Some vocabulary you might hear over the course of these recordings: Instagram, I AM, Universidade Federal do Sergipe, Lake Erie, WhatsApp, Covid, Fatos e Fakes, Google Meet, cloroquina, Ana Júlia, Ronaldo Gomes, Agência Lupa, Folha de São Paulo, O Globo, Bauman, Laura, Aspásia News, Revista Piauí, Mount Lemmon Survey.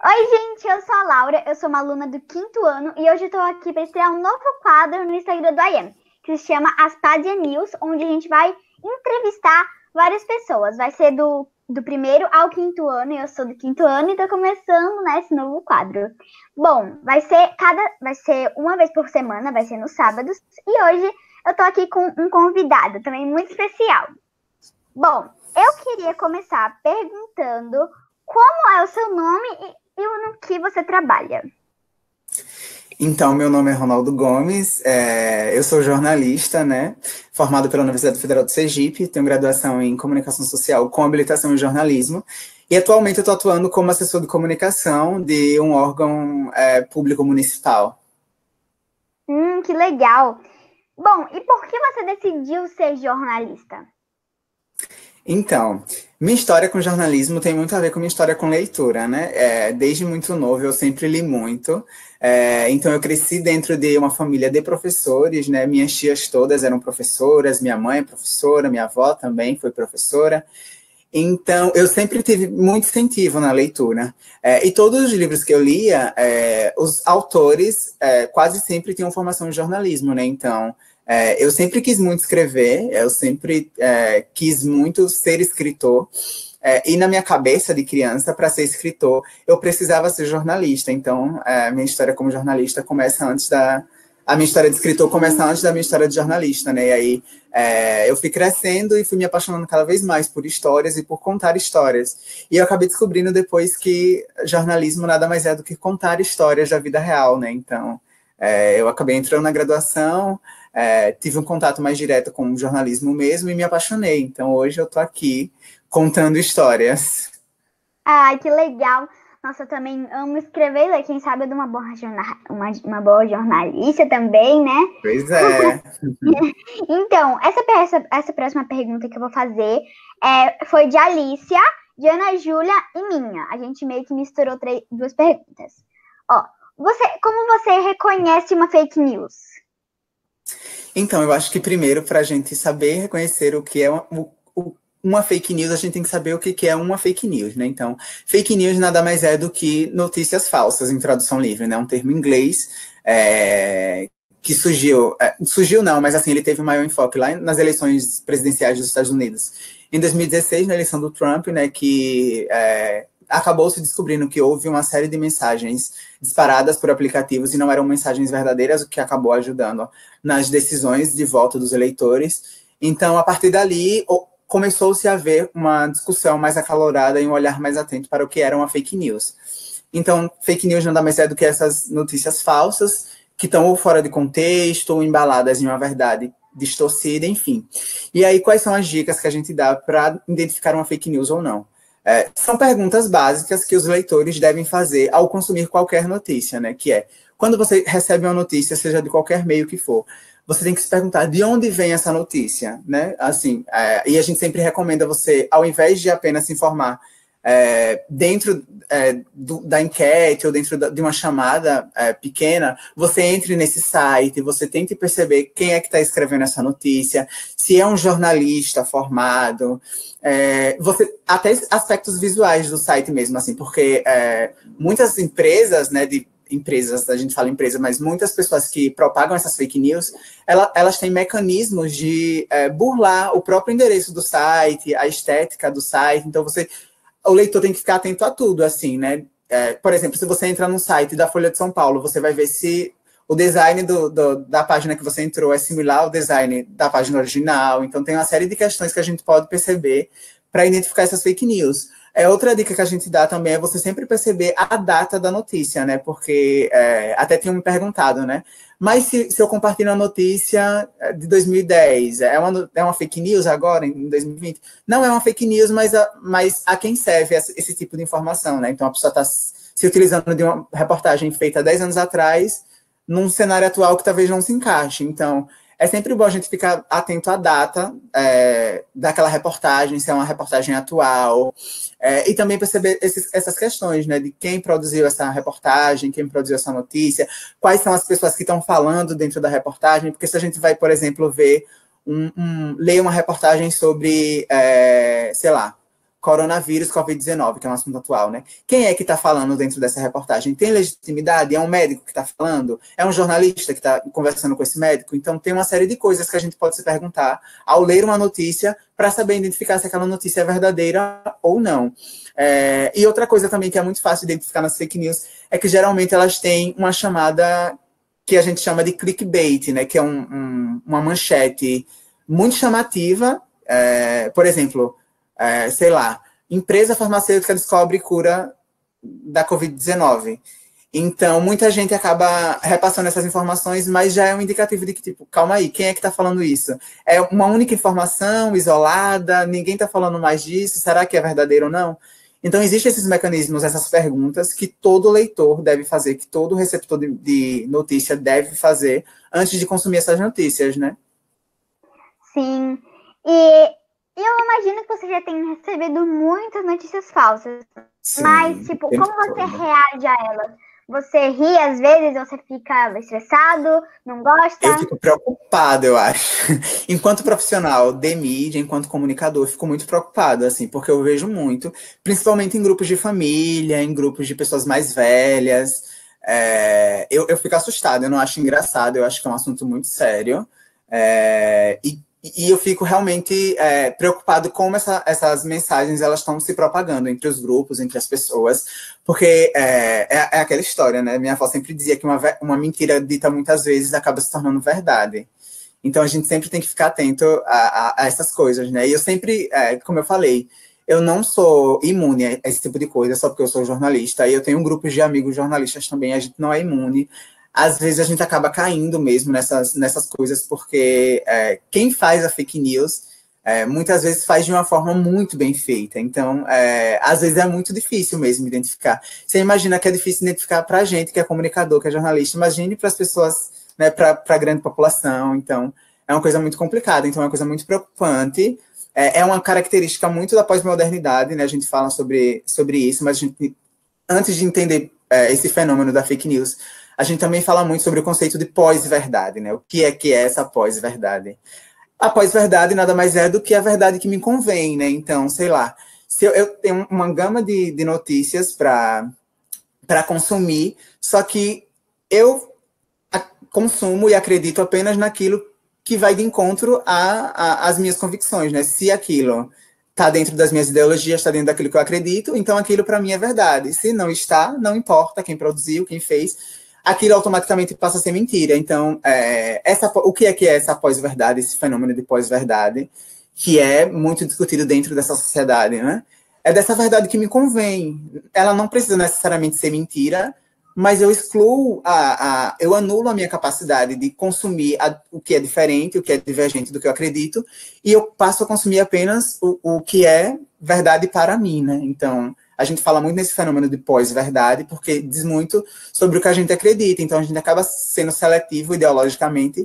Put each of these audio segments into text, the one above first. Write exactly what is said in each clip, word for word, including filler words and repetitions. Oi, gente, eu sou a Laura, eu sou uma aluna do quinto ano e hoje estou aqui para estrear um novo quadro no Instagram do I A M, que se chama Aspásia News, onde a gente vai entrevistar várias pessoas. Vai ser do, do primeiro ao quinto ano, e eu sou do quinto ano e estou começando, né, esse novo quadro. Bom, vai ser, cada, vai ser uma vez por semana, vai ser nos sábados, e hoje eu estou aqui com um convidado também muito especial. Bom, eu queria começar perguntando como é o seu nome e e no que você trabalha? Então, meu nome é Ronaldo Gomes, é, eu sou jornalista, né, formado pela Universidade Federal do Sergipe, tenho graduação em Comunicação Social com habilitação em Jornalismo, e atualmente eu estou atuando como assessor de comunicação de um órgão é, público municipal. Hum, que legal! Bom, e por que você decidiu ser jornalista? Então, minha história com jornalismo tem muito a ver com minha história com leitura, né? É, desde muito novo eu sempre li muito, é, então eu cresci dentro de uma família de professores, né? Minhas tias todas eram professoras, minha mãe é professora, minha avó também foi professora, então eu sempre tive muito incentivo na leitura. É, e todos os livros que eu lia, é, os autores é, quase sempre tinham formação em jornalismo, né? Então, É, eu sempre quis muito escrever, eu sempre é, quis muito ser escritor, é, e na minha cabeça de criança, para ser escritor, eu precisava ser jornalista, então a é, minha história como jornalista começa antes da... A minha história de escritor começa antes da minha história de jornalista, né? E aí é, eu fui crescendo e fui me apaixonando cada vez mais por histórias e por contar histórias. E eu acabei descobrindo depois que jornalismo nada mais é do que contar histórias da vida real, né? Então, é, eu acabei entrando na graduação... É, tive um contato mais direto com o jornalismo mesmo e me apaixonei. Então, hoje eu tô aqui contando histórias. Ai, que legal! Nossa, eu também amo escrever, né? Quem sabe eu dou uma boa, jornal... uma, uma boa jornalista também, né? Pois é. Então, essa, essa, essa próxima pergunta que eu vou fazer é, foi de Alícia, de Ana Júlia e minha. A gente meio que misturou três, duas perguntas. Ó, você, como você reconhece uma fake news? Então, eu acho que primeiro, para a gente saber reconhecer o que é uma, uma fake news, a gente tem que saber o que é uma fake news, né? Então, fake news nada mais é do que notícias falsas, em tradução livre, né? Um termo em inglês é, que surgiu... É, surgiu não, mas assim, ele teve o maior enfoque lá nas eleições presidenciais dos Estados Unidos. Em dois mil e dezesseis, na eleição do Trump, né, que... É, acabou se descobrindo que houve uma série de mensagens disparadas por aplicativos e não eram mensagens verdadeiras, o que acabou ajudando nas decisões de voto dos eleitores. Então, a partir dali, começou-se a haver uma discussão mais acalorada e um olhar mais atento para o que era uma fake news. Então, fake news nada mais é do que essas notícias falsas, que estão ou fora de contexto, ou embaladas em uma verdade distorcida, enfim. E aí, quais são as dicas que a gente dá para identificar uma fake news ou não? É, são perguntas básicas que os leitores devem fazer ao consumir qualquer notícia, né? Que é, quando você recebe uma notícia, seja de qualquer meio que for, você tem que se perguntar de onde vem essa notícia, né? Assim, é, e a gente sempre recomenda você, ao invés de apenas se informar é, dentro é, do, da enquete ou dentro da, de uma chamada é, pequena, você entre nesse site, você tente perceber quem é que está escrevendo essa notícia, se é um jornalista formado... É, você, até aspectos visuais do site mesmo, assim, porque é, muitas empresas, né, de empresas, a gente fala empresa, mas muitas pessoas que propagam essas fake news, ela, elas têm mecanismos de é, burlar o próprio endereço do site, a estética do site, então você, o leitor tem que ficar atento a tudo, assim, né, é, por exemplo, se você entrar num site da Folha de São Paulo, você vai ver se o design do, do, da página que você entrou é similar ao design da página original. Então, tem uma série de questões que a gente pode perceber para identificar essas fake news. É, outra dica que a gente dá também é você sempre perceber a data da notícia, né? Porque é, até tinham me perguntado, né? Mas se, se eu compartilho a notícia de dois mil e dez, é uma, é uma fake news agora, em dois mil e vinte? Não é uma fake news, mas a, mas a quem serve esse, esse tipo de informação, né? Então, a pessoa está se utilizando de uma reportagem feita há dez anos atrás... num cenário atual que talvez não se encaixe. Então, é sempre bom a gente ficar atento à data é, daquela reportagem, se é uma reportagem atual, é, e também perceber esses, essas questões, né, de quem produziu essa reportagem, quem produziu essa notícia, quais são as pessoas que estão falando dentro da reportagem, porque se a gente vai, por exemplo, ver, um, um, ler uma reportagem sobre, é, sei lá, coronavírus, covid dezenove, que é um assunto atual, né? Quem é que está falando dentro dessa reportagem? Tem legitimidade? É um médico que está falando? É um jornalista que está conversando com esse médico? Então, tem uma série de coisas que a gente pode se perguntar ao ler uma notícia para saber identificar se aquela notícia é verdadeira ou não. É, e outra coisa também que é muito fácil identificar nas fake news é que, geralmente, elas têm uma chamada que a gente chama de clickbait, né? Que é um, um, uma manchete muito chamativa. É, por exemplo... É, sei lá, empresa farmacêutica descobre cura da covid dezenove. Então, muita gente acaba repassando essas informações, mas já é um indicativo de que, tipo, calma aí, quem é que tá falando isso? É uma única informação, isolada, ninguém tá falando mais disso, será que é verdadeiro ou não? Então, existem esses mecanismos, essas perguntas que todo leitor deve fazer, que todo receptor de, de notícia deve fazer antes de consumir essas notícias, né? Sim, e... eu imagino que você já tenha recebido muitas notícias falsas. Sim, mas, tipo, como você reage a elas? Você ri às vezes, você fica estressado, não gosta? Eu fico preocupado, eu acho. Enquanto profissional de mídia, enquanto comunicador, eu fico muito preocupado, assim, porque eu vejo muito, principalmente em grupos de família, em grupos de pessoas mais velhas. É, eu, eu fico assustado, eu não acho engraçado, eu acho que é um assunto muito sério. É, e E eu fico realmente é, preocupado como essa, essas mensagens elas estão se propagando entre os grupos, entre as pessoas, porque é, é, é aquela história, né? Minha avó sempre dizia que uma, uma mentira dita muitas vezes acaba se tornando verdade. Então, a gente sempre tem que ficar atento a, a, a essas coisas, né? E eu sempre, é, como eu falei, eu não sou imune a esse tipo de coisa, só porque eu sou jornalista, e eu tenho um grupo de amigos jornalistas também, a gente não é imune. Às vezes a gente acaba caindo mesmo nessas, nessas coisas, porque é, quem faz a fake news, é, muitas vezes faz de uma forma muito bem feita. Então, é, às vezes é muito difícil mesmo identificar. Você imagina que é difícil identificar para a gente, que é comunicador, que é jornalista. Imagine para as pessoas, né, para a grande população. Então, é uma coisa muito complicada. Então, é uma coisa muito preocupante. É, é uma característica muito da pós-modernidade, né? A gente fala sobre, sobre isso, mas a gente, antes de entender é, esse fenômeno da fake news, a gente também fala muito sobre o conceito de pós-verdade, né? O que é que é essa pós-verdade? A pós-verdade nada mais é do que a verdade que me convém, né? Então, sei lá, se eu, eu tenho uma gama de, de notícias para para consumir, só que eu a, consumo e acredito apenas naquilo que vai de encontro às minhas convicções, né? Se aquilo está dentro das minhas ideologias, está dentro daquilo que eu acredito, então aquilo para mim é verdade. Se não está, não importa quem produziu, quem fez... aquilo automaticamente passa a ser mentira. Então, é, essa, o que é que é essa pós-verdade, esse fenômeno de pós-verdade, que é muito discutido dentro dessa sociedade, né? É dessa verdade que me convém. Ela não precisa necessariamente ser mentira, mas eu excluo, a, a, eu anulo a minha capacidade de consumir a, o que é diferente, o que é divergente do que eu acredito, e eu passo a consumir apenas o, o que é verdade para mim, né? Então... a gente fala muito nesse fenômeno de pós-verdade, porque diz muito sobre o que a gente acredita. Então, a gente acaba sendo seletivo ideologicamente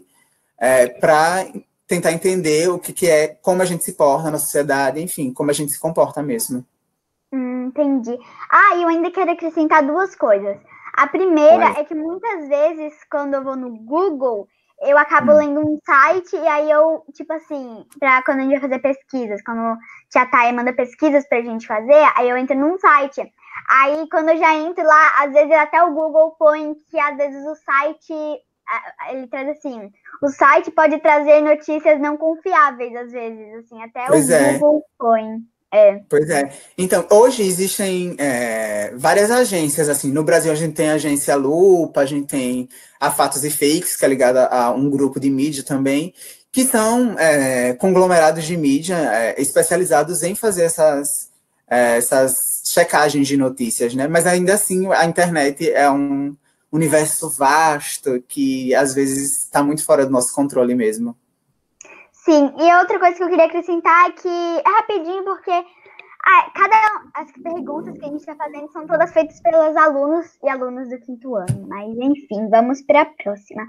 é, para tentar entender o que, que é, como a gente se porta na sociedade, enfim, como a gente se comporta mesmo. Hum, entendi. Ah, eu ainda quero acrescentar duas coisas. A primeira Vai. é que muitas vezes, quando eu vou no Google, eu acabo hum. lendo um site e aí eu, tipo assim, pra quando a gente vai fazer pesquisas, quando tia Thay manda pesquisas pra gente fazer, aí eu entro num site. Aí quando eu já entro lá, às vezes até o Google põe que às vezes o site, ele traz assim, o site pode trazer notícias não confiáveis às vezes, assim, até pois o é. Google põe. É. Pois é. Então, hoje existem é, várias agências, assim, no Brasil a gente tem a Agência Lupa, a gente tem a Fatos e Fakes, que é ligada a um grupo de mídia também, que são é, conglomerados de mídia é, especializados em fazer essas, é, essas checagens de notícias, né? Mas ainda assim, a internet é um universo vasto que, às vezes, está muito fora do nosso controle mesmo. Sim, e outra coisa que eu queria acrescentar é que, é rapidinho, porque ah, cada as perguntas que a gente está fazendo são todas feitas pelos alunos e alunas do quinto ano, mas enfim, vamos para a próxima.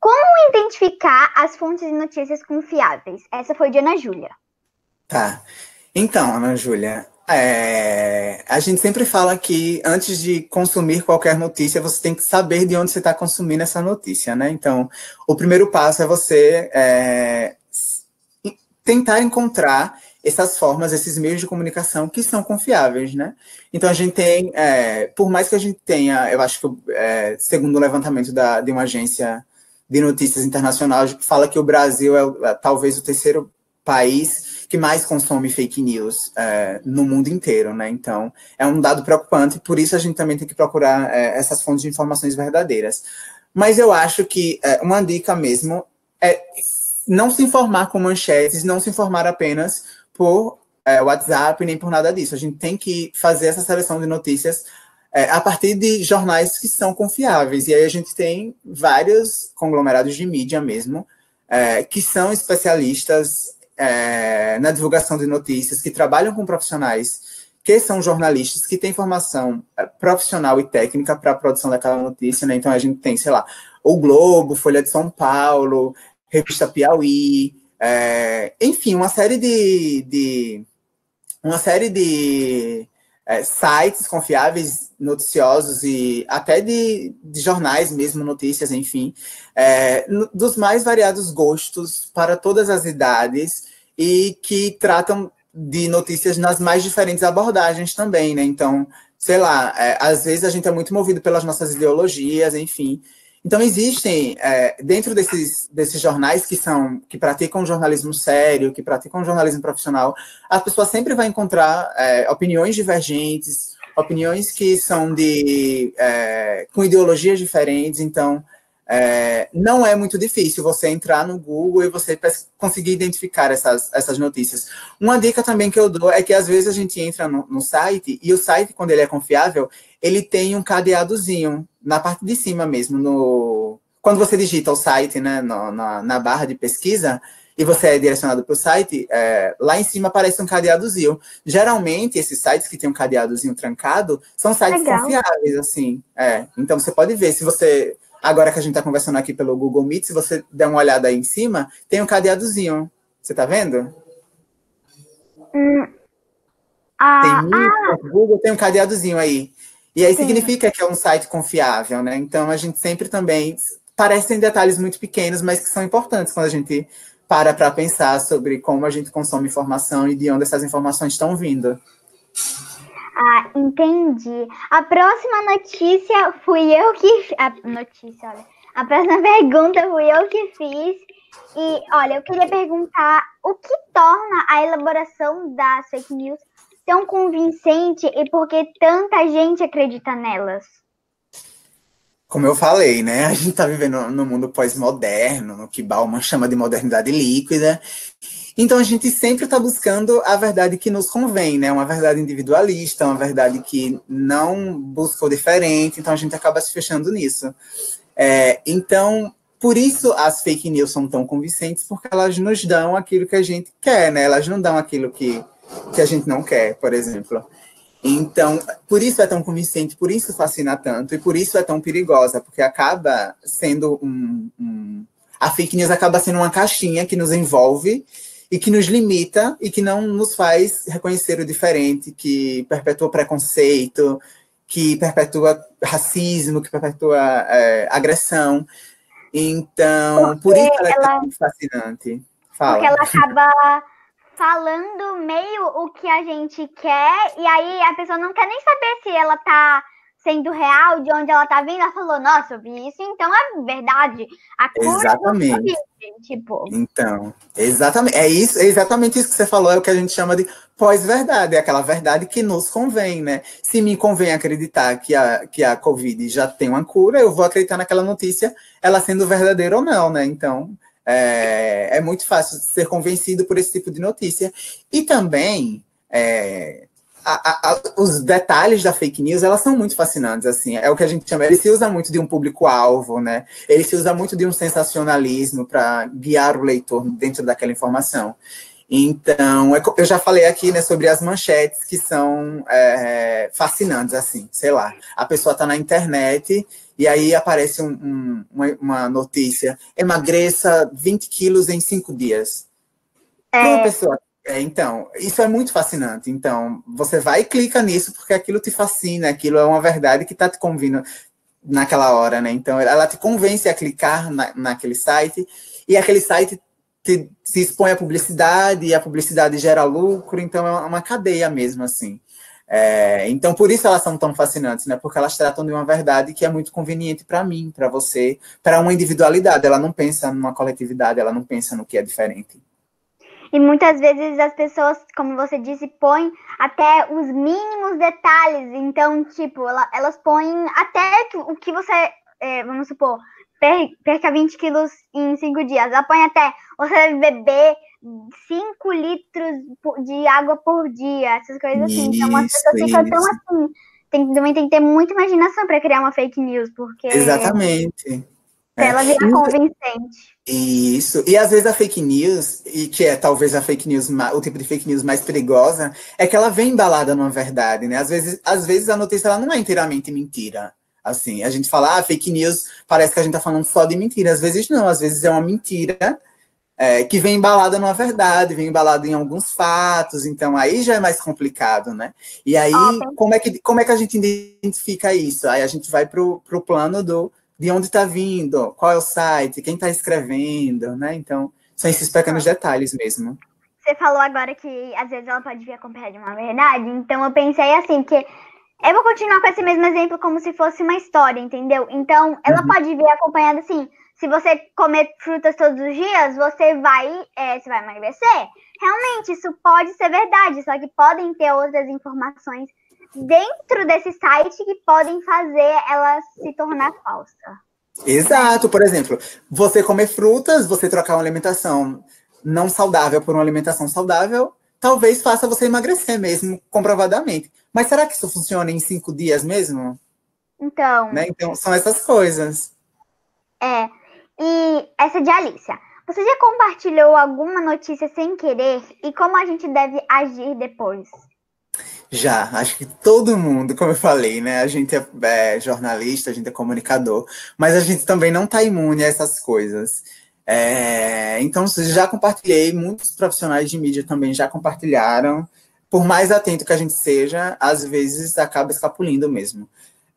Como identificar as fontes de notícias confiáveis? Essa foi de Ana Júlia. Tá, então, Ana Júlia, é... a gente sempre fala que antes de consumir qualquer notícia, você tem que saber de onde você está consumindo essa notícia, né? Então, o primeiro passo é você... É... tentar encontrar essas formas, esses meios de comunicação que são confiáveis, né? Então, a gente tem, é, por mais que a gente tenha, eu acho que, é, segundo o levantamento da, de uma agência de notícias internacional, fala que o Brasil é, é talvez o terceiro país que mais consome fake news é, no mundo inteiro, né? Então, é um dado preocupante, por isso a gente também tem que procurar é, essas fontes de informações verdadeiras. Mas eu acho que é, uma dica mesmo é não se informar com manchetes, não se informar apenas por é, WhatsApp, nem por nada disso. A gente tem que fazer essa seleção de notícias é, a partir de jornais que são confiáveis. E aí a gente tem vários conglomerados de mídia mesmo, é, que são especialistas é, na divulgação de notícias, que trabalham com profissionais, que são jornalistas, que têm formação é, profissional e técnica para a produção daquela notícia, né? Então a gente tem, sei lá, O Globo, Folha de São Paulo, Revista Piauí, é, enfim, uma série de, de, uma série de é, sites confiáveis, noticiosos e até de, de jornais mesmo, notícias, enfim, é, dos mais variados gostos para todas as idades e que tratam de notícias nas mais diferentes abordagens também, né? Então, sei lá, é, às vezes a gente é muito movido pelas nossas ideologias, enfim. Então, existem, é, dentro desses, desses jornais que são que praticam jornalismo sério, que praticam jornalismo profissional, a pessoa sempre vai encontrar é, opiniões divergentes, opiniões que são de é, com ideologias diferentes. Então, é, não é muito difícil você entrar no Google e você conseguir identificar essas, essas notícias. Uma dica também que eu dou é que, às vezes, a gente entra no, no site e o site, quando ele é confiável, ele tem um cadeadozinho na parte de cima mesmo, no... quando você digita o site, né, no, na, na barra de pesquisa, e você é direcionado para o site, é, lá em cima aparece um cadeadozinho. Geralmente, esses sites que tem um cadeadozinho trancado, são sites Legal. confiáveis, assim. É. Então, você pode ver, se você, agora que a gente está conversando aqui pelo Google Meet, se você der uma olhada aí em cima, tem um cadeadozinho. Você está vendo? Hum. Ah, tem ah. O Google tem um cadeadozinho aí. E aí Sim. significa que é um site confiável, né? Então, a gente sempre também... Parecem detalhes muito pequenos, mas que são importantes quando a gente para para pensar sobre como a gente consome informação e de onde essas informações estão vindo. Ah, entendi. A próxima notícia fui eu que... A notícia, olha. A próxima pergunta fui eu que fiz. E, olha, eu queria perguntar o que torna a elaboração das fake news tão convincente e por que tanta gente acredita nelas? Como eu falei, né? A gente está vivendo no mundo pós-moderno, no que Bauman chama de modernidade líquida. Então, a gente sempre está buscando a verdade que nos convém, né? Uma verdade individualista, uma verdade que não busca o diferente. Então, a gente acaba se fechando nisso. É, então, por isso as fake news são tão convincentes, porque elas nos dão aquilo que a gente quer, né? Elas não dão aquilo que... que a gente não quer, por exemplo. Então, por isso é tão convincente, por isso fascina tanto, e por isso é tão perigosa, porque acaba sendo um... um a fake news acaba sendo uma caixinha que nos envolve e que nos limita e que não nos faz reconhecer o diferente, que perpetua preconceito, que perpetua racismo, que perpetua é, agressão. Então, porque por isso ela, ela é tão fascinante. Fala. Porque ela acaba... falando meio o que a gente quer, e aí a pessoa não quer nem saber se ela tá sendo real, de onde ela tá vindo, ela falou, nossa, eu vi isso, então é verdade. A exatamente. Vida, tipo. Então, exatamente, é isso, é exatamente isso que você falou, é o que a gente chama de pós-verdade, é aquela verdade que nos convém, né? Se me convém acreditar que a, que a Covid já tem uma cura, eu vou acreditar naquela notícia, ela sendo verdadeira ou não, né? Então... É, é muito fácil ser convencido por esse tipo de notícia. E também, é, a, a, os detalhes da fake news, elas são muito fascinantes, assim. É o que a gente chama, ele se usa muito de um público-alvo, né? Ele se usa muito de um sensacionalismo para guiar o leitor dentro daquela informação. Então, eu já falei aqui, né, sobre as manchetes que são é, fascinantes, assim, sei lá. A pessoa está na internet... E aí aparece um, um, uma, uma notícia, emagreça vinte quilos em cinco dias. É. Uma pessoa, é, então, isso é muito fascinante. Então, você vai e clica nisso, porque aquilo te fascina, aquilo é uma verdade que está te convindo naquela hora, né? Então, ela te convence a clicar na, naquele site, e aquele site te, se expõe à publicidade, e a publicidade gera lucro, então é uma cadeia mesmo, assim. É, então, por isso elas são tão fascinantes, né? Porque elas tratam de uma verdade que é muito conveniente para mim, para você, para uma individualidade. Ela não pensa numa coletividade, ela não pensa no que é diferente. E muitas vezes as pessoas, como você disse, põem até os mínimos detalhes. Então, tipo, ela, elas põem até que, o que você, é, vamos supor, per, perca vinte quilos em cinco dias. Ela põe até, você deve beber cinco litros de água por dia, essas coisas assim. Isso, então, as pessoas isso. ficam tão assim. Tem, também tem que ter muita imaginação para criar uma fake news, porque... Exatamente. Pra ela virar convincente. Isso. E às vezes a fake news, e que é talvez a fake news, o tipo de fake news mais perigosa, é que ela vem embalada numa verdade, né? Às vezes, às vezes a notícia ela não é inteiramente mentira. Assim, a gente fala, ah, fake news, parece que a gente tá falando só de mentira. Às vezes não, às vezes é uma mentira é, que vem embalada numa verdade, vem embalada em alguns fatos, então aí já é mais complicado, né? E aí, ah, como, é que, como é que a gente identifica isso? Aí a gente vai pro, pro plano do... de onde está vindo, qual é o site, quem está escrevendo, né? Então, são esses pequenos detalhes mesmo. Você falou agora que, às vezes, ela pode vir acompanhada de uma verdade. Então, eu pensei assim, que eu vou continuar com esse mesmo exemplo como se fosse uma história, entendeu? Então, ela uhum. pode vir acompanhada assim, se você comer frutas todos os dias, você vai, é, você vai emagrecer. Realmente, isso pode ser verdade, só que podem ter outras informações dentro desse site que podem fazer ela se tornar falsa. Exato. Por exemplo, você comer frutas, você trocar uma alimentação não saudável por uma alimentação saudável, talvez faça você emagrecer mesmo, comprovadamente. Mas será que isso funciona em cinco dias mesmo? Então... Né? Então, são essas coisas. É. E essa de Alicia. Você já compartilhou alguma notícia sem querer? E como a gente deve agir depois? Já, acho que todo mundo, como eu falei, né? A gente é, é jornalista, a gente é comunicador, mas a gente também não está imune a essas coisas. É, então, já compartilhei, muitos profissionais de mídia também já compartilharam. Por mais atento que a gente seja, às vezes acaba escapulindo mesmo.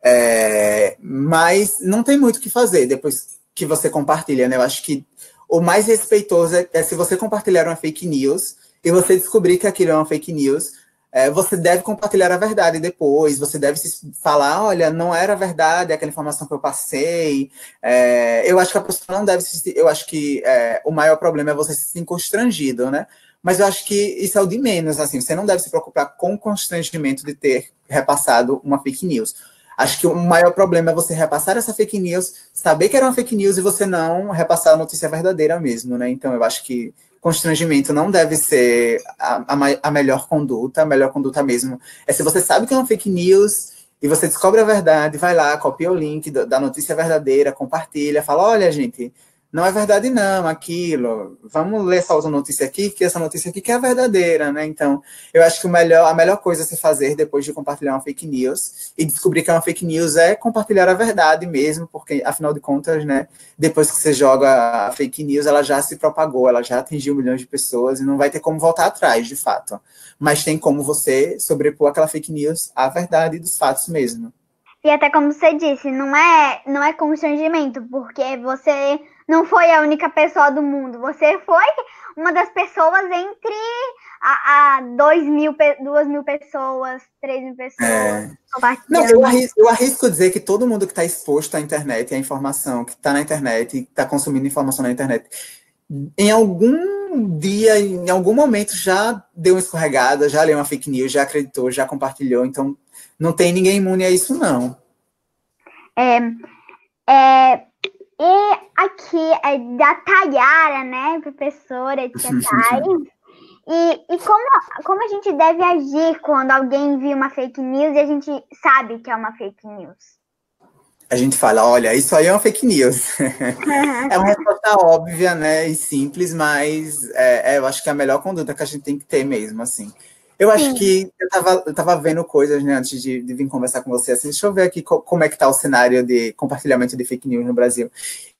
É, mas não tem muito o que fazer depois que você compartilha, né? Eu acho que o mais respeitoso é, é se você compartilhar uma fake news e você descobrir que aquilo é uma fake news... Você deve compartilhar a verdade depois, você deve falar, olha, não era verdade aquela informação que eu passei. É, eu acho que a pessoa não deve se, eu acho que é, o maior problema é você se sentir constrangido, né? Mas eu acho que isso é o de menos, assim, você não deve se preocupar com o constrangimento de ter repassado uma fake news. Acho que o maior problema é você repassar essa fake news, saber que era uma fake news e você não repassar a notícia verdadeira mesmo, né? Então eu acho que constrangimento não deve ser a, a, a melhor conduta, a melhor conduta mesmo é se você sabe que é uma fake news e você descobre a verdade, vai lá, copia o link do, da notícia verdadeira, compartilha, fala, olha gente, não é verdade não, aquilo, vamos ler essa outra notícia aqui, que essa notícia aqui que é a verdadeira, né? Então, eu acho que o melhor, a melhor coisa a se fazer depois de compartilhar uma fake news e descobrir que é uma fake news é compartilhar a verdade mesmo, porque, afinal de contas, né, depois que você joga a fake news, ela já se propagou, ela já atingiu milhões de pessoas e não vai ter como voltar atrás, de fato. Mas tem como você sobrepor aquela fake news à verdade dos fatos mesmo. E até como você disse, não é, não é constrangimento, porque você não foi a única pessoa do mundo. Você foi uma das pessoas entre a, a dois mil, duas mil pessoas, três mil pessoas. É. Não, eu, arrisco, eu arrisco dizer que todo mundo que está exposto à internet, à informação, que está na internet, que está consumindo informação na internet, em algum dia, em algum momento, já deu uma escorregada, já leu uma fake news, já acreditou, já compartilhou. Então, não tem ninguém imune a isso, não. É... é... E aqui é da Tayara, né, professora de Tayara. E, e como, como a gente deve agir quando alguém envia uma fake news e a gente sabe que é uma fake news? A gente fala, olha, isso aí é uma fake news. É uma resposta óbvia, né, e simples, mas é, é, eu acho que é a melhor conduta que a gente tem que ter mesmo, assim. Eu acho Sim. que eu tava, eu tava vendo coisas, né, antes de, de vir conversar com você, assim, deixa eu ver aqui co como é que tá o cenário de compartilhamento de fake news no Brasil.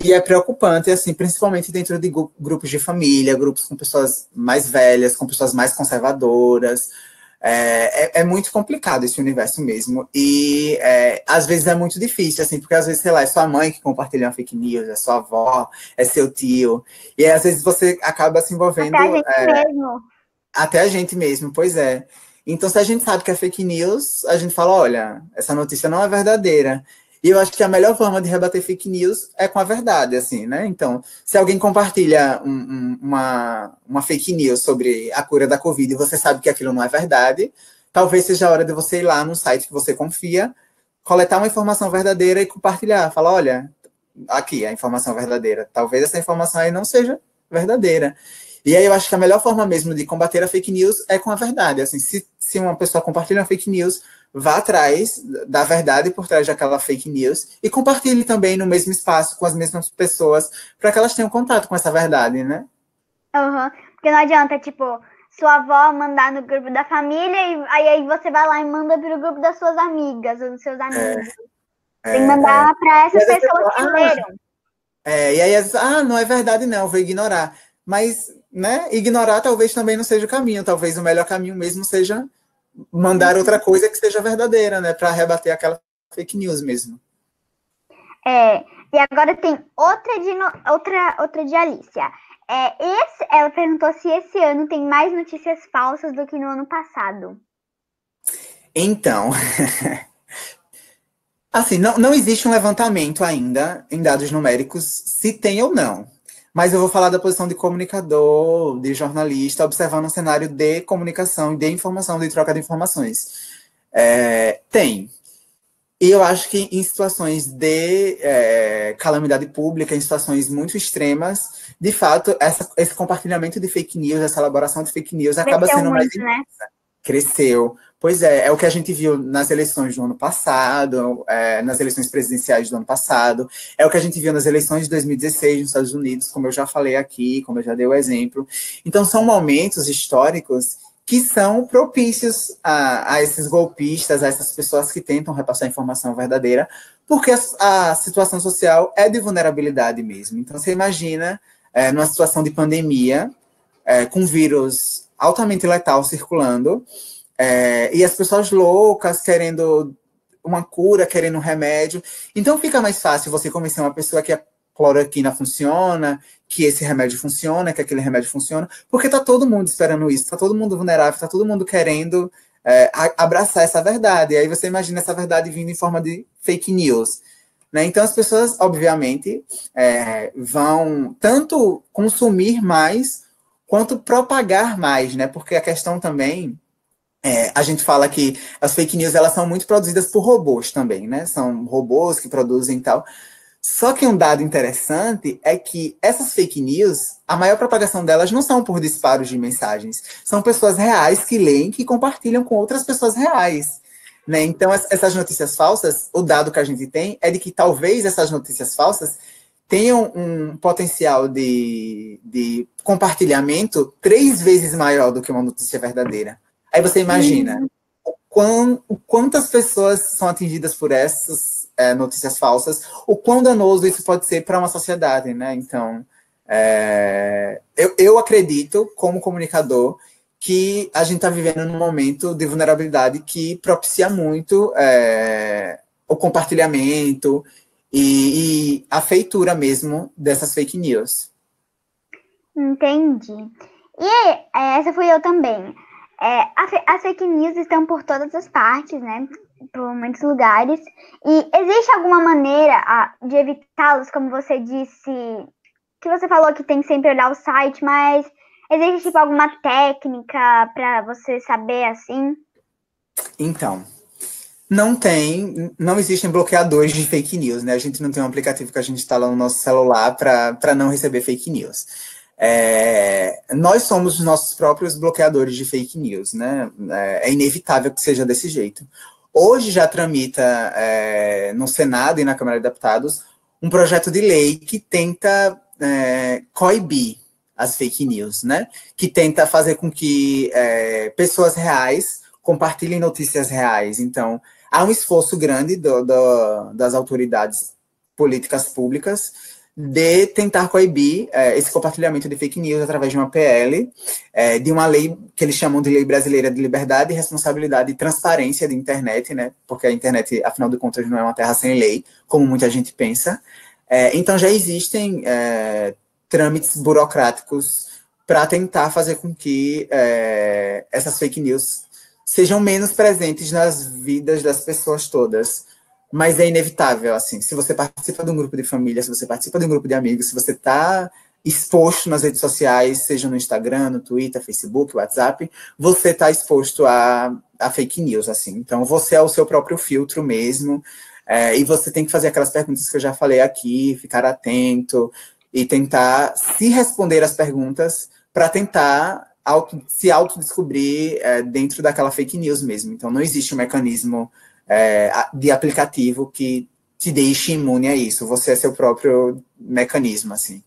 E é preocupante, assim, principalmente dentro de grupos de família, grupos com pessoas mais velhas, com pessoas mais conservadoras, É, é, é muito complicado esse universo mesmo, e é, às vezes é muito difícil, assim, porque às vezes, sei lá, é sua mãe que compartilha uma fake news, é sua avó, é seu tio, e aí, às vezes você acaba se envolvendo... Até a gente é, mesmo. Até a gente mesmo, pois é. Então, se a gente sabe que é fake news, a gente fala, olha, essa notícia não é verdadeira. E eu acho que a melhor forma de rebater fake news é com a verdade, assim, né? Então, se alguém compartilha um, um, uma, uma fake news sobre a cura da Covid e você sabe que aquilo não é verdade, talvez seja a hora de você ir lá num site que você confia, coletar uma informação verdadeira e compartilhar. Falar, olha, aqui é a informação verdadeira. Talvez essa informação aí não seja verdadeira. E aí eu acho que a melhor forma mesmo de combater a fake news é com a verdade. Assim, se, se uma pessoa compartilha uma fake news... vá atrás da verdade por trás daquela fake news e compartilhe também no mesmo espaço com as mesmas pessoas para que elas tenham contato com essa verdade, né? Uhum. Porque não adianta, tipo, sua avó mandar no grupo da família e aí, aí você vai lá e manda pro grupo das suas amigas ou dos seus amigos. É, Tem que mandar é, para essas pessoas que leram. É, e aí, às vezes, ah, não é verdade não, eu vou ignorar. Mas, né, ignorar talvez também não seja o caminho, talvez o melhor caminho mesmo seja... mandar outra coisa que seja verdadeira, né? Para rebater aquela fake news mesmo. É, e agora tem outra de, no, outra, outra de Alicia. É, esse, ela perguntou se esse ano tem mais notícias falsas do que no ano passado. Então, assim, não, não existe um levantamento ainda em dados numéricos se tem ou não. Mas eu vou falar da posição de comunicador, de jornalista, observando um cenário de comunicação, de informação, de troca de informações. É, tem. E eu acho que em situações de é, calamidade pública, em situações muito extremas, de fato, essa, esse compartilhamento de fake news, essa elaboração de fake news acaba sendo mais intensa. Cresceu. Pois é, é o que a gente viu nas eleições do ano passado, é, nas eleições presidenciais do ano passado, é o que a gente viu nas eleições de dois mil e dezesseis nos Estados Unidos, como eu já falei aqui, como eu já dei o exemplo. Então, são momentos históricos que são propícios a, a esses golpistas, a essas pessoas que tentam repassar informação verdadeira, porque a, a situação social é de vulnerabilidade mesmo. Então, você imagina, é, numa situação de pandemia, é, com vírus altamente letal circulando, É, e as pessoas loucas, querendo uma cura, querendo um remédio. Então fica mais fácil você convencer uma pessoa que a cloroquina funciona, que esse remédio funciona, que aquele remédio funciona, porque tá todo mundo esperando isso, tá todo mundo vulnerável, tá todo mundo querendo é, abraçar essa verdade. E aí você imagina essa verdade vindo em forma de fake news. Né? Então as pessoas, obviamente, é, vão tanto consumir mais, quanto propagar mais, né? Porque a questão também... É, a gente fala que as fake news, elas são muito produzidas por robôs também, né? São robôs que produzem e tal. Só que um dado interessante é que essas fake news, a maior propagação delas não são por disparos de mensagens. São pessoas reais que leem, que compartilham com outras pessoas reais. Né? Então, essas notícias falsas, o dado que a gente tem é de que talvez essas notícias falsas tenham um potencial de, de compartilhamento três vezes maior do que uma notícia verdadeira. Aí você imagina o quão, o quantas pessoas são atingidas por essas é, notícias falsas, o quão danoso isso pode ser para uma sociedade, né? Então, é, eu, eu acredito, como comunicador, que a gente está vivendo num momento de vulnerabilidade que propicia muito é, o compartilhamento e, e a feitura mesmo dessas fake news. Entendi. E essa fui eu também. É, as fake news estão por todas as partes, né? Por muitos lugares. E existe alguma maneira ah, de evitá-las, como você disse, que você falou que tem que sempre olhar o site, mas existe tipo alguma técnica para você saber assim? Então, não tem, não existem bloqueadores de fake news, né? A gente não tem um aplicativo que a gente instala no nosso celular para não receber fake news. É, nós somos os nossos próprios bloqueadores de fake news, né? É inevitável que seja desse jeito. Hoje já tramita é, no Senado e na Câmara de Deputados um projeto de lei que tenta é, coibir as fake news, né? Que tenta fazer com que é, pessoas reais compartilhem notícias reais. Então, há um esforço grande do, do, das autoridades políticas públicas de tentar coibir é, esse compartilhamento de fake news através de uma P L, é, de uma lei que eles chamam de Lei Brasileira de Liberdade, Responsabilidade e Transparência de Internet, né? Porque a internet, afinal de contas, não é uma terra sem lei, como muita gente pensa. É, então, já existem é, trâmites burocráticos para tentar fazer com que é, essas fake news sejam menos presentes nas vidas das pessoas todas. Mas é inevitável, assim, se você participa de um grupo de família, se você participa de um grupo de amigos, se você está exposto nas redes sociais, seja no Instagram, no Twitter, Facebook, WhatsApp, você está exposto a, a fake news, assim. Então, você é o seu próprio filtro mesmo, é, e você tem que fazer aquelas perguntas que eu já falei aqui, ficar atento e tentar se responder as perguntas para tentar auto, se autodescobrir é, dentro daquela fake news mesmo. Então, não existe um mecanismo... É, de aplicativo que te deixe imune a isso. Você é seu próprio mecanismo, assim.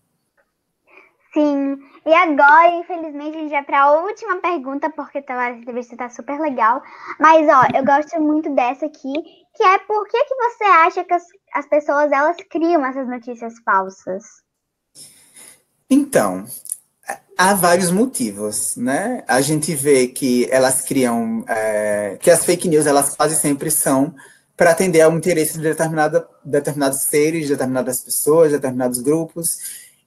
Sim. E agora, infelizmente, a gente vai para a última pergunta, porque essa entrevista tá super legal. Mas, ó, eu gosto muito dessa aqui, que é por que, que você acha que as, as pessoas, elas criam essas notícias falsas? Então... Há vários motivos, né? A gente vê que elas criam... É, que as fake news, elas quase sempre são para atender ao interesse de determinada, determinados seres, determinadas pessoas, determinados grupos.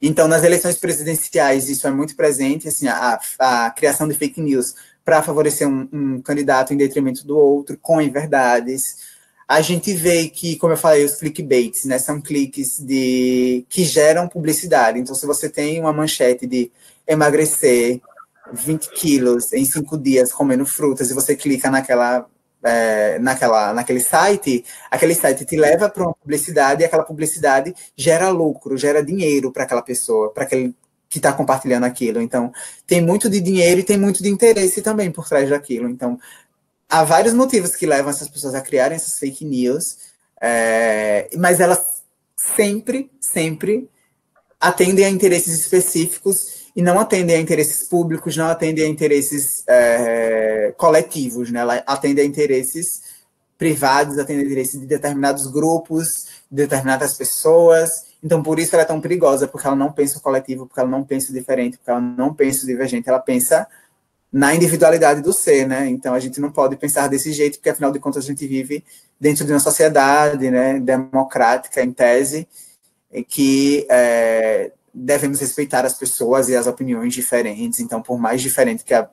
Então, nas eleições presidenciais, isso é muito presente, assim, a, a criação de fake news para favorecer um, um candidato em detrimento do outro, com inverdades. A gente vê que, como eu falei, os clickbaits, né? São cliques de, que geram publicidade. Então, se você tem uma manchete de... emagrecer vinte quilos em cinco dias comendo frutas, e você clica naquela, é, naquela, naquele site, aquele site te leva para uma publicidade, e aquela publicidade gera lucro, gera dinheiro para aquela pessoa, para aquele que está compartilhando aquilo. Então, tem muito de dinheiro e tem muito de interesse também por trás daquilo. Então, há vários motivos que levam essas pessoas a criarem essas fake news, é, mas elas sempre, sempre atendem a interesses específicos e não atendem a interesses públicos, não atendem a interesses é, coletivos, né? Ela atende a interesses privados, atende a interesses de determinados grupos, de determinadas pessoas. Então, por isso ela é tão perigosa, porque ela não pensa o coletivo, porque ela não pensa o diferente, porque ela não pensa o divergente, ela pensa na individualidade do ser, né? Então, a gente não pode pensar desse jeito, porque, afinal de contas, a gente vive dentro de uma sociedade, né, democrática, em tese, que... É, devemos respeitar as pessoas e as opiniões diferentes. Então, por mais diferente que a,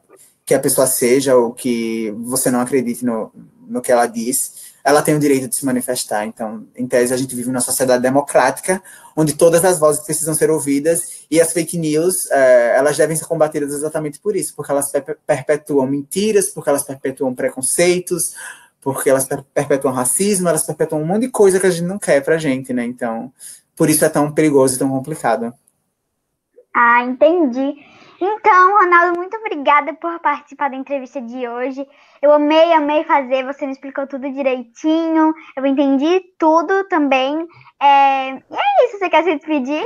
que a pessoa seja, ou que você não acredite no, no que ela diz, ela tem o direito de se manifestar. Então, em tese, a gente vive numa sociedade democrática, onde todas as vozes precisam ser ouvidas, e as fake news, é, elas devem ser combatidas exatamente por isso, porque elas per- perpetuam mentiras, porque elas perpetuam preconceitos, porque elas per- perpetuam racismo, elas perpetuam um monte de coisa que a gente não quer pra gente, né? Então, por isso é tão perigoso e tão complicado. Ah, entendi. Então, Ronaldo, muito obrigada por participar da entrevista de hoje. Eu amei, amei fazer, você me explicou tudo direitinho, eu entendi tudo também. É, e é isso, você quer se despedir?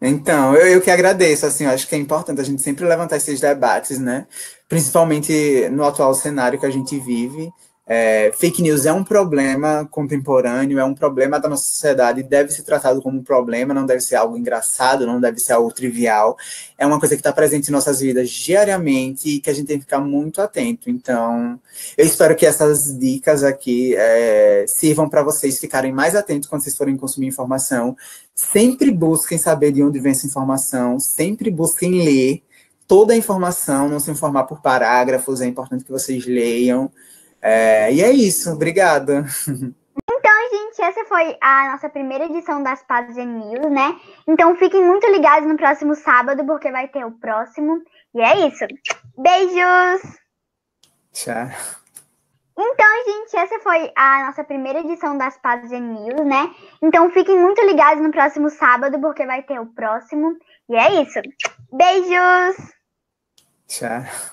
Então, eu, eu que agradeço, assim, eu acho que é importante a gente sempre levantar esses debates, né? Principalmente no atual cenário que a gente vive. É, fake news é um problema contemporâneo, é um problema da nossa sociedade, deve ser tratado como um problema, não deve ser algo engraçado, não deve ser algo trivial. É uma coisa que está presente em nossas vidas diariamente e que a gente tem que ficar muito atento. Então, eu espero que essas dicas aqui é, sirvam para vocês ficarem mais atentos quando vocês forem consumir informação. Sempre busquem saber de onde vem essa informação, sempre busquem ler toda a informação, não se informar por parágrafos, é importante que vocês leiam. É, e é isso, obrigada. Então, gente, essa foi a nossa primeira edição da Aspásia News, né? Então, fiquem muito ligados no próximo sábado, porque vai ter o próximo. E é isso. Beijos! Tchau. Então, gente, essa foi a nossa primeira edição da Aspásia News, né? Então, fiquem muito ligados no próximo sábado, porque vai ter o próximo. E é isso. Beijos! Tchau.